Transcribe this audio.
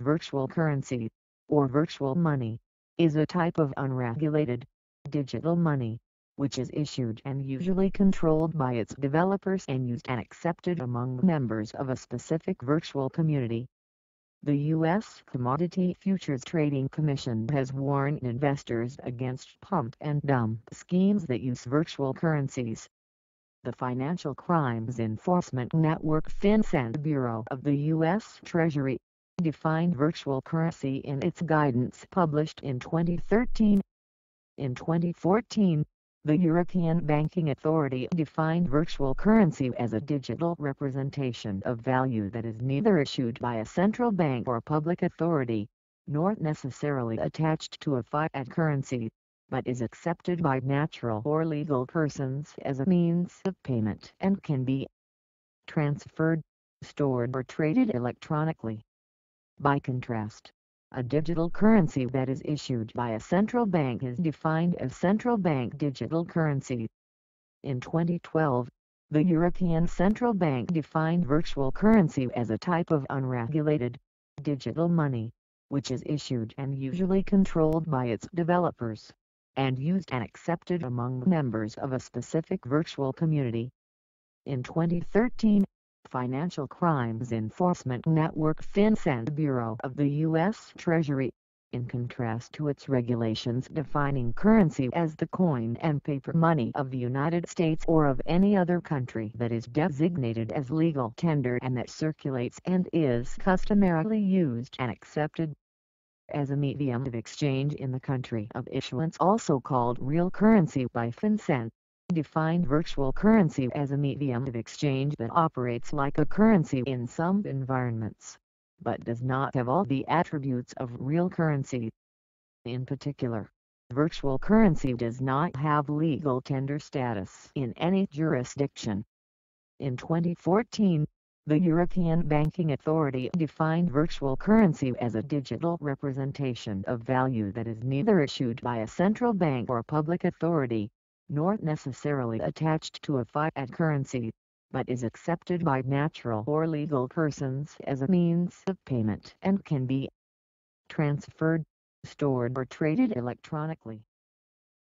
Virtual currency, or virtual money, is a type of unregulated, digital money, which is issued and usually controlled by its developers and used and accepted among members of a specific virtual community. The US Commodity Futures Trading Commission has warned investors against pump and dump schemes that use virtual currencies. The Financial Crimes Enforcement Network FinCEN Bureau of the US Treasury defined virtual currency in its guidance published in 2013. In 2014, the European Banking Authority defined virtual currency as a digital representation of value that is neither issued by a central bank or public authority, nor necessarily attached to a fiat currency, but is accepted by natural or legal persons as a means of payment and can be transferred, stored or traded electronically. By contrast, a digital currency that is issued by a central bank is defined as central bank digital currency. In 2012, the European Central Bank defined virtual currency as a type of unregulated, digital money, which is issued and usually controlled by its developers, and used and accepted among members of a specific virtual community. In 2013, Financial Crimes Enforcement Network FinCEN Bureau of the US Treasury, in contrast to its regulations defining currency as the coin and paper money of the United States or of any other country that is designated as legal tender and that circulates and is customarily used and accepted as a medium of exchange in the country of issuance, also called real currency by FinCEN, defined virtual currency as a medium of exchange that operates like a currency in some environments, but does not have all the attributes of real currency. In particular, virtual currency does not have legal tender status in any jurisdiction. In 2014, the European Banking Authority defined virtual currency as a digital representation of value that is neither issued by a central bank or public authority, nor necessarily attached to a fiat currency, but is accepted by natural or legal persons as a means of payment and can be transferred, stored or traded electronically.